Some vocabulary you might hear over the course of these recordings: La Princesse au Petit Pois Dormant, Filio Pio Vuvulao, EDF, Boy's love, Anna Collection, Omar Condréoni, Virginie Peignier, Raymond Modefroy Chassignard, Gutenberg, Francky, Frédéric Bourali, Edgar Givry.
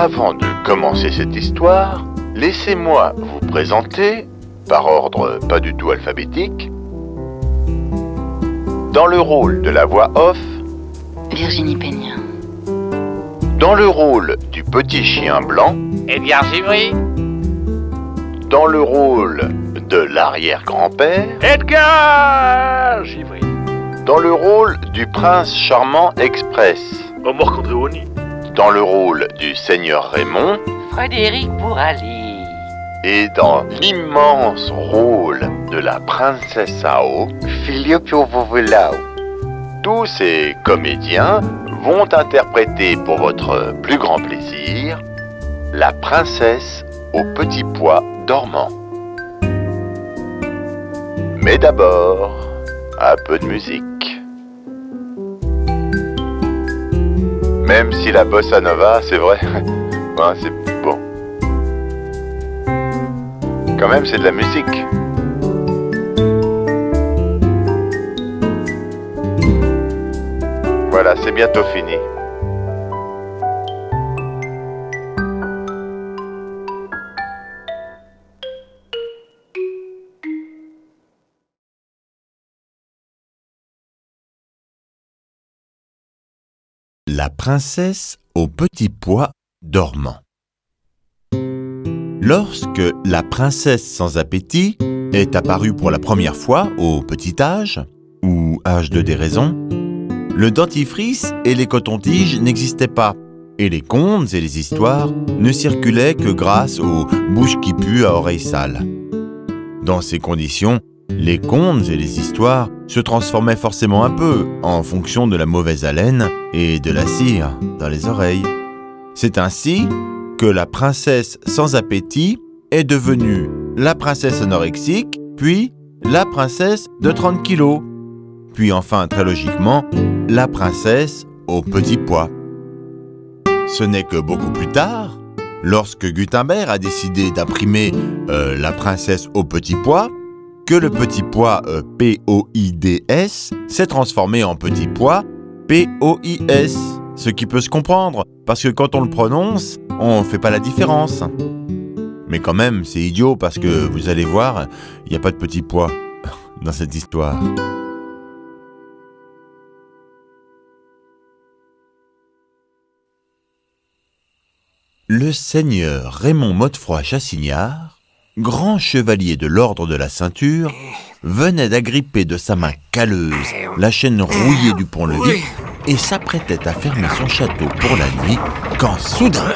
Avant de commencer cette histoire, laissez-moi vous présenter, par ordre pas du tout alphabétique, dans le rôle de la voix off, Virginie Peignier. Dans le rôle du petit chien blanc, Edgar Givry. Dans le rôle de l'arrière-grand-père, Edgar Givry. Dans le rôle du prince charmant express, Omar Condréoni. Dans le rôle du seigneur Raymond, Frédéric Bourali. Et dans l'immense rôle de la princesse Ao, Filio Pio Vuvulao. Tous ces comédiens vont interpréter pour votre plus grand plaisir la princesse au petit pois dormant. Mais d'abord, un peu de musique. Même si la bossa nova, c'est vrai, ouais, c'est bon. Quand même, c'est de la musique. Voilà, c'est bientôt fini. La princesse au petit pois dormant. Lorsque la princesse sans appétit est apparue pour la première fois au petit âge, ou âge de déraison, le dentifrice et les cotons-tiges n'existaient pas, et les contes et les histoires ne circulaient que grâce aux bouches qui puent à oreilles sales. Dans ces conditions, les contes et les histoires se transformaient forcément un peu en fonction de la mauvaise haleine et de la cire dans les oreilles. C'est ainsi que la princesse sans appétit est devenue la princesse anorexique, puis la princesse de 30 kilos, puis enfin, très logiquement, la princesse au petit pois. Ce n'est que beaucoup plus tard, lorsque Gutenberg a décidé d'imprimer la princesse au petit pois, que le petit pois P-O-I-D-S s'est transformé en petit pois P-O-I-S, ce qui peut se comprendre, parce que quand on le prononce, on ne fait pas la différence. Mais quand même, c'est idiot parce que, vous allez voir, il n'y a pas de petit pois dans cette histoire. Le seigneur Raymond Modefroy Chassignard, grand chevalier de l'ordre de la ceinture, venait d'agripper de sa main calleuse la chaîne rouillée du pont-levis et s'apprêtait à fermer son château pour la nuit quand soudain,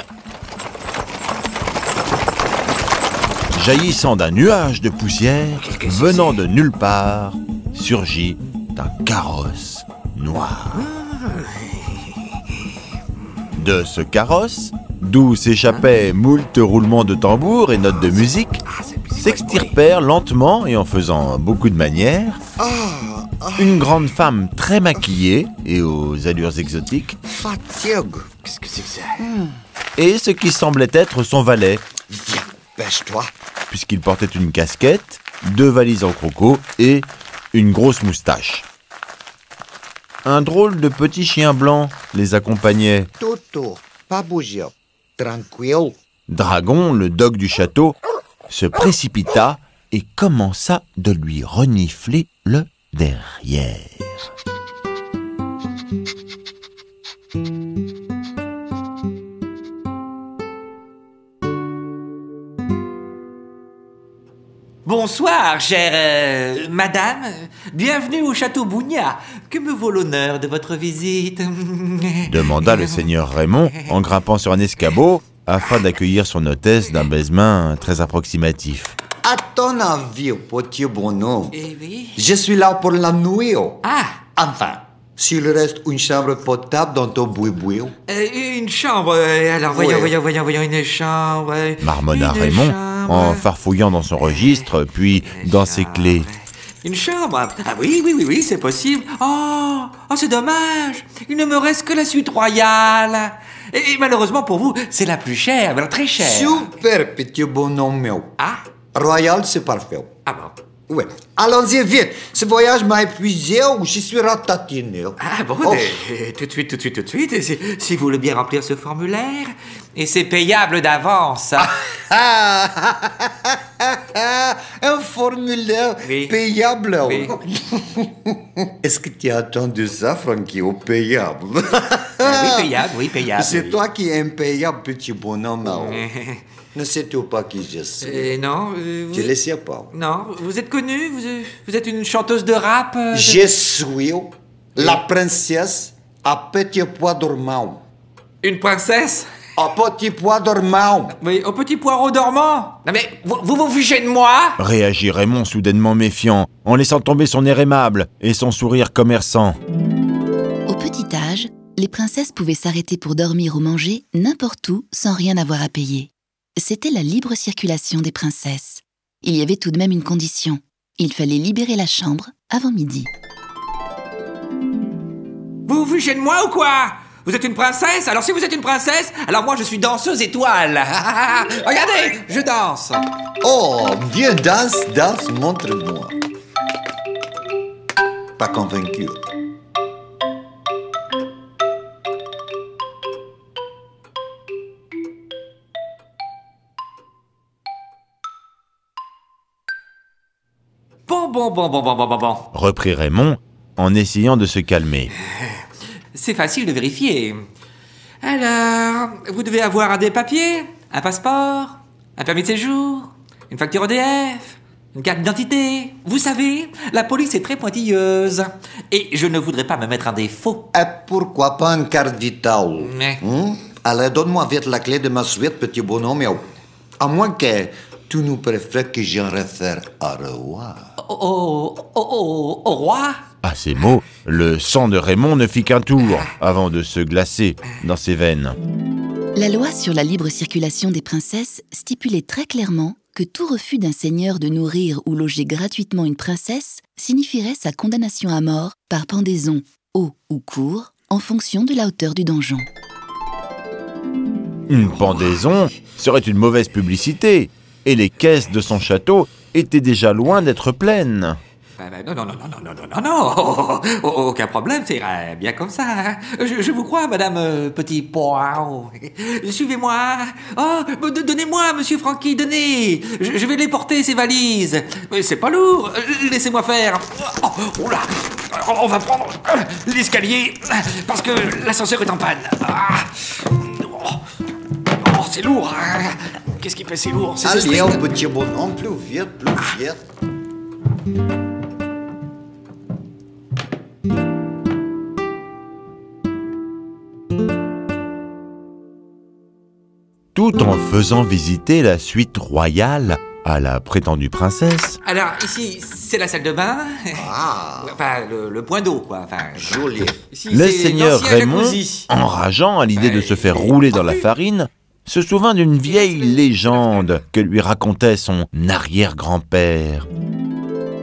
jaillissant d'un nuage de poussière venant de nulle part, surgit un carrosse noir. De ce carrosse, d'où s'échappaient moult roulements de tambour et notes de musique, s'extirpèrent lentement et en faisant beaucoup de manières, une grande femme très maquillée et aux allures exotiques, et ce qui semblait être son valet, puisqu'il portait une casquette, deux valises en croco et une grosse moustache. Un drôle de petit chien blanc les accompagnait. Toto, pas bouger. Dragon, le dogue du château, se précipita et commença de lui renifler le derrière. Bonsoir, chère madame. Bienvenue au château Bougna. Que me vaut l'honneur de votre visite? Demanda le seigneur Raymond en grimpant sur un escabeau afin d'accueillir son hôtesse d'un baise-main très approximatif. À ton avis, petit bonhomme, je suis là pour la nuit. Ah, enfin. S'il reste une chambre potable dans ton boui-boui. Une chambre, alors voyons, voyons, une chambre. Marmonna Raymond en farfouillant dans son registre, puis dans ses clés. Une chambre? Ah oui, c'est possible. Oh, c'est dommage. Il ne me reste que la suite royale. Et malheureusement pour vous, c'est la plus chère, alors très chère. Super, petit bonhomme. Ah? Royal, c'est parfait. Ah bon? Oui. Allons-y vite. Ce voyage m'a épuisé ou je suis ratatiné. Ah bon, tout de suite, si vous voulez bien remplir ce formulaire, Et c'est payable d'avance. Un formulaire oui. Payable. Oui. Est-ce que tu as entendu ça, Francky, au payable? Oui, payable, oui, payable. C'est oui. Toi qui es impayable, petit bonhomme. Ne sais-tu pas qui je suis? Non. Je ne le sais pas. Non, vous êtes connue? Vous êtes une chanteuse de rap? Je suis la princesse à petit pois dormant. Une princesse? Au petit pois dormant. Oui, au petit poireau dormant. Non mais, vous fichez de moi? Réagit Raymond soudainement méfiant, en laissant tomber son air aimable et son sourire commerçant. Au petit âge, les princesses pouvaient s'arrêter pour dormir ou manger n'importe où sans rien avoir à payer. C'était la libre circulation des princesses. Il y avait tout de même une condition. Il fallait libérer la chambre avant midi. Vous fichez de moi ou quoi? Vous êtes une princesse? Alors si vous êtes une princesse, alors moi je suis danseuse étoile. Regardez, je danse. Oh, bien danse, danse, montre-moi. Pas convaincu. Bon. Reprit Raymond en essayant de se calmer. C'est facile de vérifier. Alors, vous devez avoir des papiers, un passeport, un permis de séjour, une facture EDF, une carte d'identité. Vous savez, la police est très pointilleuse. Et je ne voudrais pas me mettre en défaut. Et pourquoi pas une carte vitale? Allez, donne-moi vite la clé de ma suite, petit bonhomme. À moins que tu nous préfères que j'en réfère à le roi. Au roi? À ces mots, le sang de Raymond ne fit qu'un tour avant de se glacer dans ses veines. La loi sur la libre circulation des princesses stipulait très clairement que tout refus d'un seigneur de nourrir ou loger gratuitement une princesse signifierait sa condamnation à mort par pendaison, eau ou cour, en fonction de la hauteur du donjon. Une pendaison serait une mauvaise publicité, et les caisses de son château étaient déjà loin d'être pleines. Non, aucun problème, c'est bien comme ça. Hein. Je vous crois, madame Petit Poireau. Suivez-moi. Oh, donnez-moi, monsieur Francky, donnez. Je vais les porter, ces valises. C'est pas lourd, laissez-moi faire. Oh, oula, on va prendre l'escalier, parce que l'ascenseur est en panne. Oh, c'est lourd. Hein. Qu'est-ce qui pèse, c'est lourd. Allez, on peut tirer bonhomme, plus vite, plus vite. Tout en faisant visiter la suite royale à la prétendue princesse. Alors, ici, c'est la salle de bain. Ah. Enfin, le point d'eau, quoi. Enfin, joli. Ici, le seigneur Raymond, enrageant à l'idée de se faire rouler dans la farine, se souvint d'une vieille légende que lui racontait son arrière-grand-père.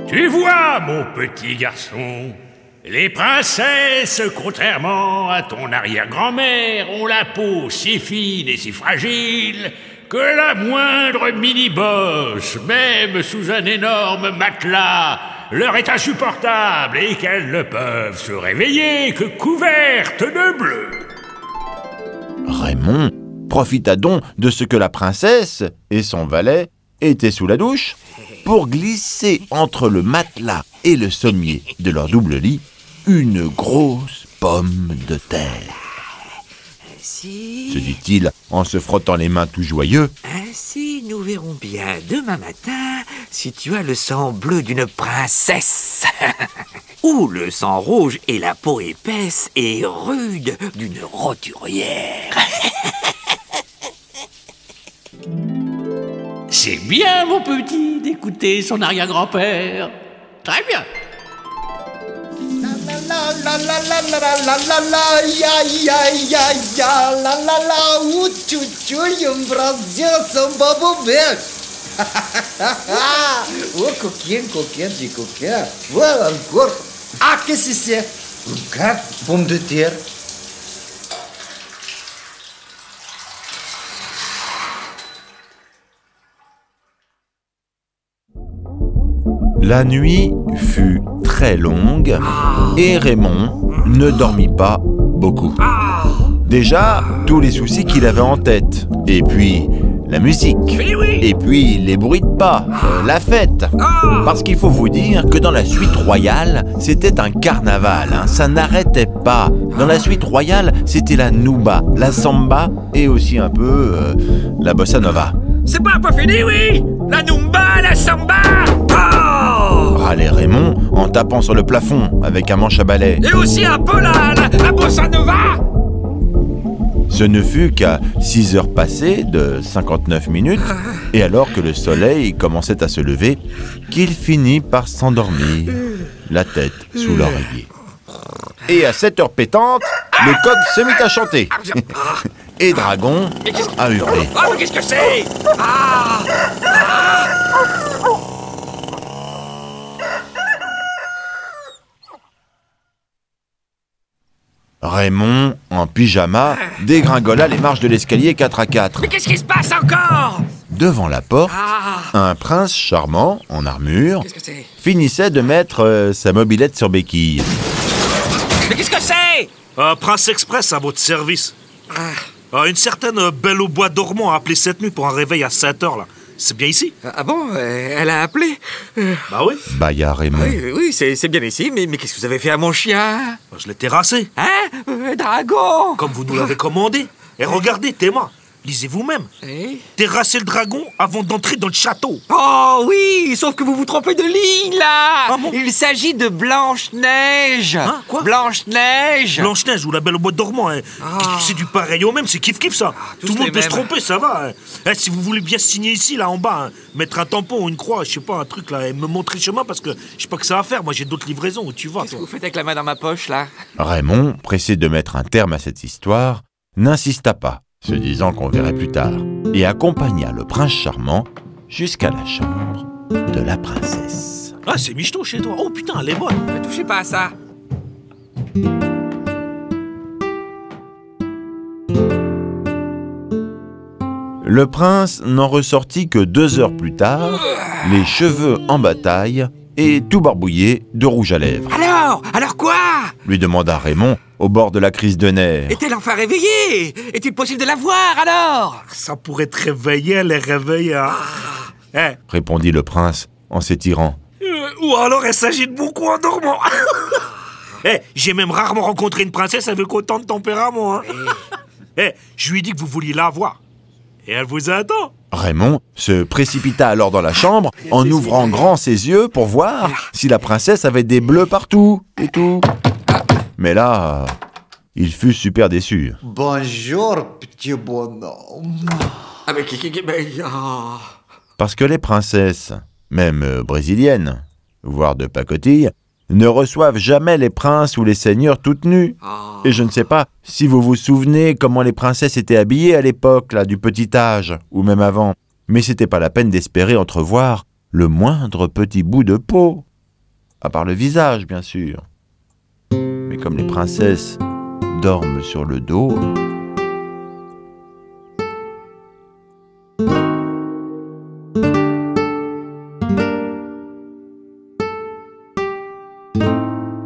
Tu vois, mon petit garçon, les princesses, contrairement à ton arrière-grand-mère, ont la peau si fine et si fragile que la moindre mini-bosse, même sous un énorme matelas, leur est insupportable et qu'elles ne peuvent se réveiller que couvertes de bleu. Raymond profita donc de ce que la princesse et son valet étaient sous la douche pour glisser entre le matelas et le sommier de leur double lit une grosse pomme de terre. Ainsi, se dit-il en se frottant les mains tout joyeux. Ainsi, nous verrons bien demain matin si tu as le sang bleu d'une princesse ou le sang rouge et la peau épaisse et rude d'une roturière. C'est bien, mon petit, d'écouter son arrière-grand-père. Très bien. Oh, coquin. Voilà encore. Ah, qu'est-ce que c'est? Regarde, pomme de terre. La nuit fut très longue et Raymond ne dormit pas beaucoup. Déjà, tous les soucis qu'il avait en tête. Et puis, la musique. Et puis, les bruits de pas. La fête. Parce qu'il faut vous dire que dans la suite royale, c'était un carnaval. Hein. Ça n'arrêtait pas. Dans la suite royale, c'était la nouba, la samba et aussi un peu la bossa nova. C'est pas fini, oui? La numba, la samba! Oh! Râlait Raymond en tapant sur le plafond avec un manche à balai. Et aussi un peu la bossa nova! Ce ne fut qu'à 6 heures passées de 59 minutes, et alors que le soleil commençait à se lever, qu'il finit par s'endormir, la tête sous l'oreiller. Et à 7 heures pétantes, le coq se mit à chanter. Et Dragon a hurlé. Ah, mais qu'est-ce que c'est? Raymond, en pyjama, dégringola les marches de l'escalier 4 à 4. Mais qu'est-ce qui se passe encore? Devant la porte, un prince charmant, en armure, finissait de mettre sa mobilette sur béquille. Mais qu'est-ce que c'est? Prince Express à votre service. Une certaine belle au bois dormant a appelé cette nuit pour un réveil à 7 heures, là. C'est bien ici? Ah bon? Elle a appelé? Bah oui. Bah y'a Raymond. Oui, c'est bien ici, mais qu'est-ce que vous avez fait à mon chien? Je l'ai terrassé. Hein? Dragon? Comme vous nous l'avez commandé. Et regardez, Théma, lisez vous-même. Terrasser le dragon avant d'entrer dans le château. Oh oui, sauf que vous vous trompez de ligne, là. Ah, bon? Il s'agit de Blanche-Neige. Hein? Quoi? Blanche-Neige. Blanche-Neige ou la belle au bois dormant. Hein. Oh. C'est du pareil au même, c'est kiff-kiff, ça. Ah, tout le monde peut se tromper, ça va. Hein. Eh, si vous voulez bien signer ici, là, en bas, hein, mettre un tampon ou une croix, je sais pas, un truc, là, et me montrer le chemin, parce que je sais pas que ça va faire. Moi, j'ai d'autres livraisons, où tu vas. Qu'est-ce que vous faites avec la main dans ma poche, là? Raymond, pressé de mettre un terme à cette histoire, n'insista pas, se disant qu'on verrait plus tard, et accompagna le prince charmant jusqu'à la chambre de la princesse. Ah, c'est michto chez toi. Oh putain, elle est bonne. Ne touchez pas à ça. Le prince n'en ressortit que 2 heures plus tard, les cheveux en bataille et tout barbouillé de rouge à lèvres. Alors quoi? Lui demanda Raymond, au bord de la crise de nerfs. Est-elle enfin réveillée? Est-il possible de la voir, alors? Ça pourrait te réveiller, les réveiller. Répondit le prince en s'étirant. Ou alors il s'agit de beaucoup en dormant. J'ai même rarement rencontré une princesse avec autant de tempérament. Hein. Je lui ai dit que vous vouliez la voir. Et elle vous attend. Raymond se précipita alors dans la chambre en ouvrant grand ses yeux pour voir si la princesse avait des bleus partout et tout. Mais là, il fut super déçu. Bonjour, petit bonhomme. Ah, mais parce que les princesses, même brésiliennes, voire de pacotille, ne reçoivent jamais les princes ou les seigneurs toutes nues. Et je ne sais pas si vous vous souvenez comment les princesses étaient habillées à l'époque, là, du petit âge, ou même avant. Mais c'était pas la peine d'espérer entrevoir le moindre petit bout de peau. À part le visage, bien sûr. Mais comme les princesses dorment sur le dos...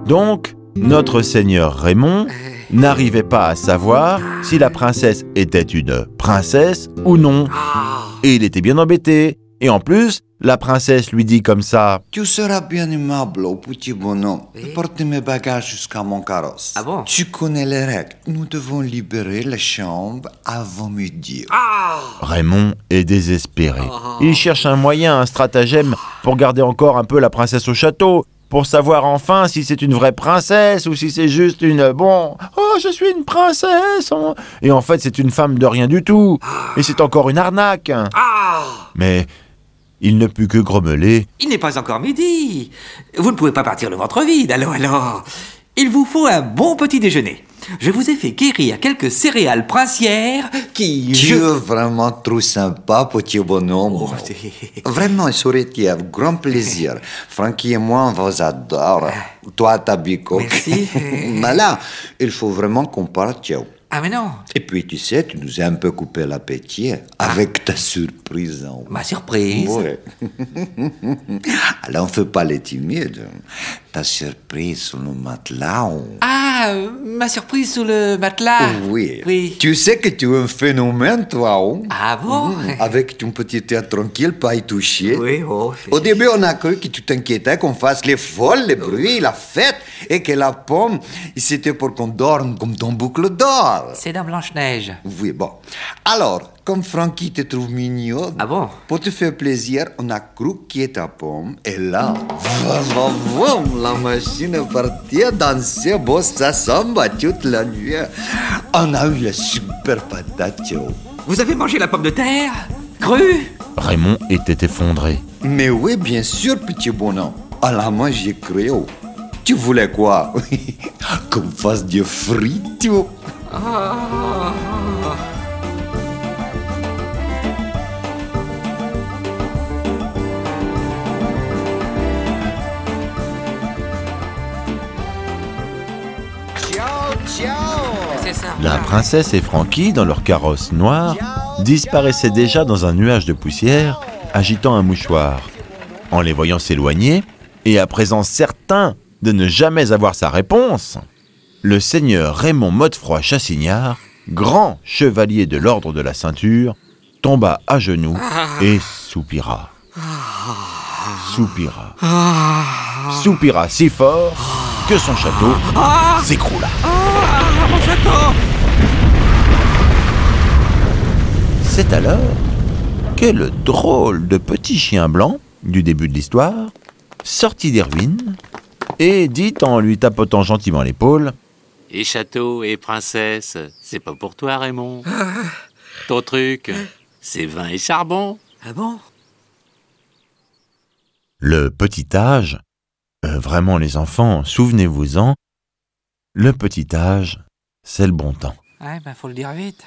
Donc, notre seigneur Raymond n'arrivait pas à savoir si la princesse était une princesse ou non. Et il était bien embêté. Et en plus, la princesse lui dit comme ça. Tu seras bien aimable au petit bonhomme. Porte mes bagages jusqu'à mon carrosse. Ah bon? Tu connais les règles. Nous devons libérer la chambre avant midi. Raymond est désespéré. Il cherche un moyen, un stratagème pour garder encore un peu la princesse au château. Pour savoir enfin si c'est une vraie princesse ou si c'est juste une... Bon, oh, je suis une princesse oh. Et en fait, c'est une femme de rien du tout. Et c'est encore une arnaque. Mais il ne put que grommeler. Il n'est pas encore midi. Vous ne pouvez pas partir le ventre vide, alors. Il vous faut un bon petit déjeuner. Je vous ai fait guérir quelques céréales princières qui... Tu es vraiment trop sympa, petit bonhomme. Vraiment, il serait avec grand plaisir. Francky et moi, on vous adore. Toi, ta bico. Merci. Mais là, il faut vraiment qu'on parte. Ah mais non. Et puis tu sais, tu nous as un peu coupé l'appétit avec ta surprise. En... Ma surprise. Ouais. Alors on ne fait pas les timides. Ta surprise sur le matelas. On... Ah, ma surprise sur le matelas. Oui. Oui. Tu sais que tu es un phénomène, toi. On... Ah bon? Avec ton petit théâtre tranquille, pas y toucher. Oui, oh, au début, on a cru que tu t'inquiétais qu'on fasse les folles, les bruits, la fête, et que la pomme, c'était pour qu'on dorme comme ton boucle d'or. C'est dans Blanche-Neige. Oui, bon. Alors, comme Francky te trouve mignonne, ah bon? Pour te faire plaisir, on a croqué ta pomme. Et là, la machine est partie danser bossa samba toute la nuit. On a eu la super patate. Vous avez mangé la pomme de terre crue? Raymond était effondré. Mais oui, bien sûr, petit bonhomme. À la main, j'ai créé. Tu voulais quoi? Qu'on fasse des frites? Ah. La princesse et Francky, dans leur carrosse noire, disparaissaient déjà dans un nuage de poussière, agitant un mouchoir. En les voyant s'éloigner, et à présent certains de ne jamais avoir sa réponse, le seigneur Raymond Modefroy Chassignard, grand chevalier de l'ordre de la ceinture, tomba à genoux et soupira. Soupira. Soupira si fort que son château s'écroula. Mon château! C'est alors que le drôle de petit chien blanc du début de l'histoire sortit des ruines et dit en lui tapotant gentiment l'épaule: et château et princesse, c'est pas pour toi, Raymond. Ton truc, c'est vin et charbon. Ah bon? Le petit âge, vraiment les enfants, souvenez-vous-en, le petit âge, c'est le bon temps. Ouais, ben faut le dire vite.